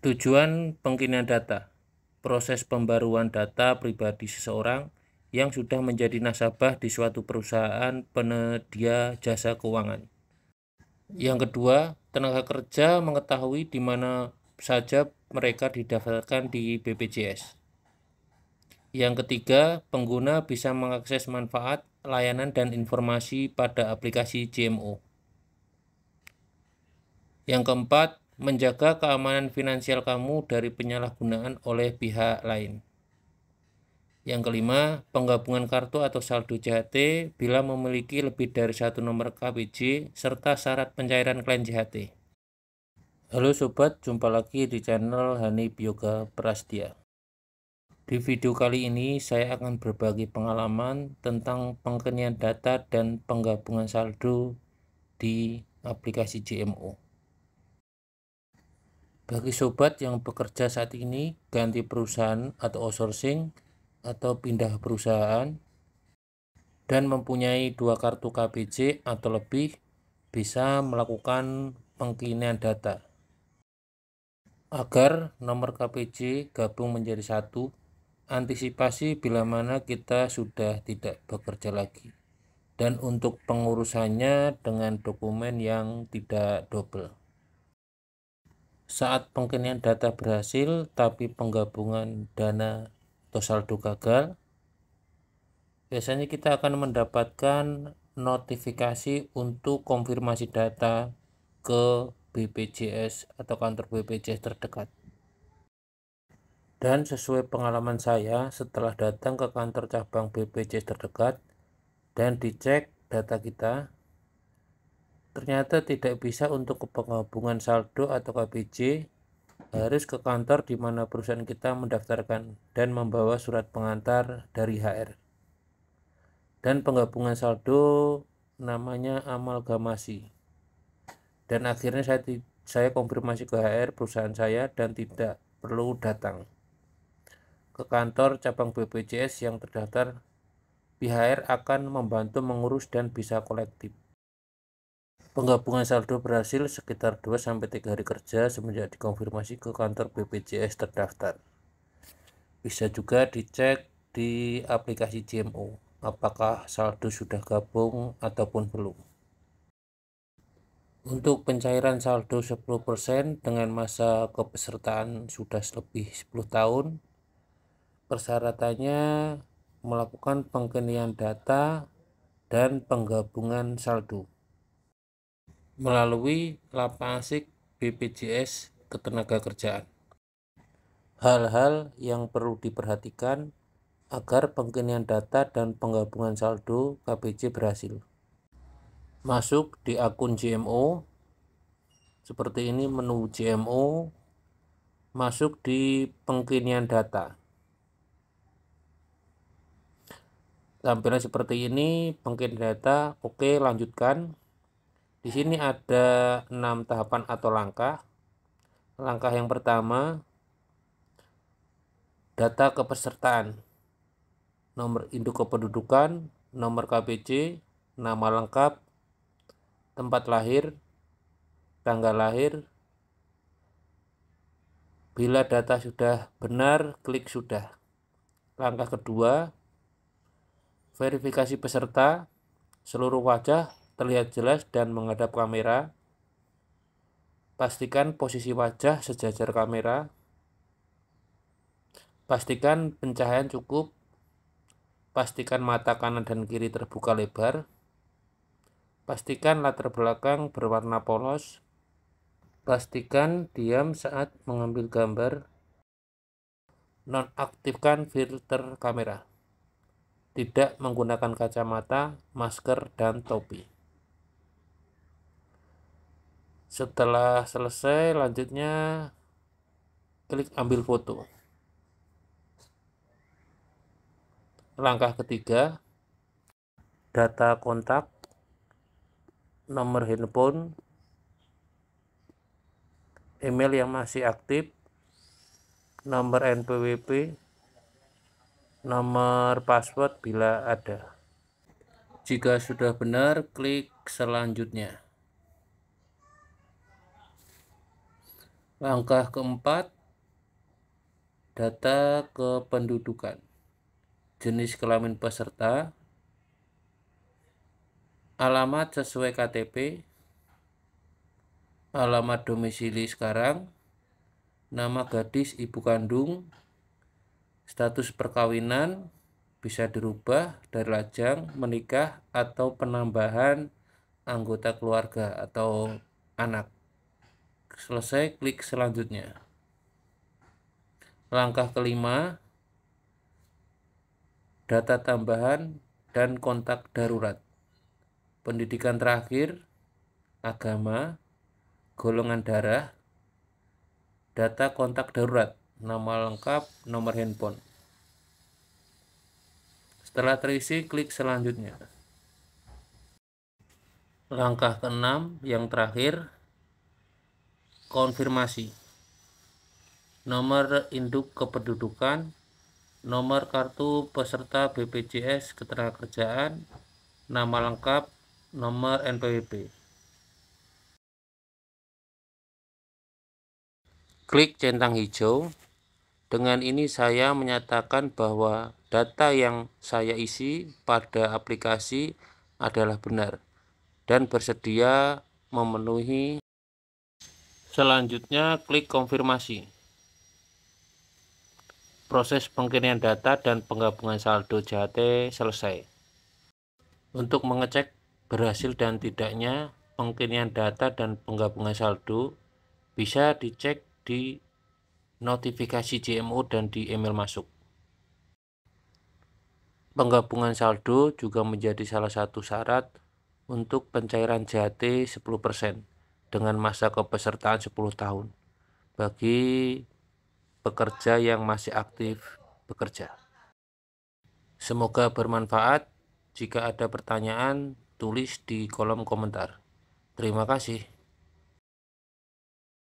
Tujuan pengkinian data, proses pembaruan data pribadi seseorang yang sudah menjadi nasabah di suatu perusahaan penyedia jasa keuangan. Yang kedua, tenaga kerja mengetahui di mana saja mereka didaftarkan di BPJS. Yang ketiga, pengguna bisa mengakses manfaat, layanan, dan informasi pada aplikasi JMO. Yang keempat, menjaga keamanan finansial kamu dari penyalahgunaan oleh pihak lain. Yang kelima, penggabungan kartu atau saldo JHT bila memiliki lebih dari satu nomor KPJ serta syarat pencairan klaim JHT. Halo sobat, jumpa lagi di channel Hanif Yoga Prasetya. Di video kali ini saya akan berbagi pengalaman tentang pengkinian data dan penggabungan saldo di aplikasi JMO. Bagi sobat yang bekerja saat ini, ganti perusahaan atau outsourcing, atau pindah perusahaan, dan mempunyai dua kartu KPJ atau lebih, bisa melakukan pengkinian data agar nomor KPJ gabung menjadi satu, antisipasi bila mana kita sudah tidak bekerja lagi, dan untuk pengurusannya dengan dokumen yang tidak double. Saat pengkinian data berhasil tapi penggabungan dana atau saldo gagal, biasanya kita akan mendapatkan notifikasi untuk konfirmasi data ke BPJS atau kantor BPJS terdekat. Dan sesuai pengalaman saya, setelah datang ke kantor cabang BPJS terdekat dan dicek data kita, ternyata tidak bisa untuk penggabungan saldo atau KPJ, harus ke kantor di mana perusahaan kita mendaftarkan dan membawa surat pengantar dari HR. Dan penggabungan saldo namanya amalgamasi. Dan akhirnya saya konfirmasi ke HR perusahaan saya dan tidak perlu datang ke kantor cabang BPJS yang terdaftar. HR akan membantu mengurus dan bisa kolektif. Penggabungan saldo berhasil sekitar 2-3 hari kerja semenjak dikonfirmasi ke kantor BPJS terdaftar. Bisa juga dicek di aplikasi JMO, apakah saldo sudah gabung ataupun belum. Untuk pencairan saldo 10% dengan masa kepesertaan sudah lebih 10 tahun, persyaratannya melakukan pengkinian data dan penggabungan saldo melalui laman asik BPJS Ketenagakerjaan. Hal-hal yang perlu diperhatikan agar pengkinian data dan penggabungan saldo KPJ berhasil. Masuk di akun JMO. Seperti ini menu JMO. Masuk di pengkinian data. Tampilan seperti ini, pengkinian data. Oke, lanjutkan. Di sini ada 6 tahapan atau langkah. Langkah yang pertama, data kepesertaan, nomor induk kependudukan, nomor KPJ, nama lengkap, tempat lahir, tanggal lahir. Bila data sudah benar, klik sudah. Langkah kedua, verifikasi peserta, seluruh wajah terlihat jelas dan menghadap kamera. Pastikan posisi wajah sejajar kamera. Pastikan pencahayaan cukup. Pastikan mata kanan dan kiri terbuka lebar. Pastikan latar belakang berwarna polos. Pastikan diam saat mengambil gambar. Nonaktifkan filter kamera. Tidak menggunakan kacamata, masker, dan topi. Setelah selesai, lanjutnya klik ambil foto. Langkah ketiga, data kontak, nomor handphone, email yang masih aktif, nomor NPWP, nomor password bila ada. Jika sudah benar, klik selanjutnya. Langkah keempat, data kependudukan, jenis kelamin peserta, alamat sesuai KTP, alamat domisili sekarang, nama gadis ibu kandung, status perkawinan bisa dirubah dari lajang, menikah, atau penambahan anggota keluarga atau anak. Selesai, klik selanjutnya. Langkah kelima, data tambahan dan kontak darurat, pendidikan terakhir, agama, golongan darah, data kontak darurat, nama lengkap, nomor handphone. Setelah terisi, klik selanjutnya. Langkah keenam, yang terakhir, konfirmasi, nomor induk kependudukan, nomor kartu peserta BPJS ketenagakerjaan, nama lengkap, nomor NPWP. Klik centang hijau. Dengan ini saya menyatakan bahwa data yang saya isi pada aplikasi adalah benar dan bersedia memenuhi. Selanjutnya, klik konfirmasi. Proses pengiriman data dan penggabungan saldo JHT selesai. Untuk mengecek berhasil dan tidaknya pengiriman data dan penggabungan saldo, bisa dicek di notifikasi JMO dan di email masuk. Penggabungan saldo juga menjadi salah satu syarat untuk pencairan JHT 10%. Dengan masa kepesertaan 10 tahun bagi pekerja yang masih aktif bekerja. Semoga bermanfaat. Jika ada pertanyaan, tulis di kolom komentar. Terima kasih.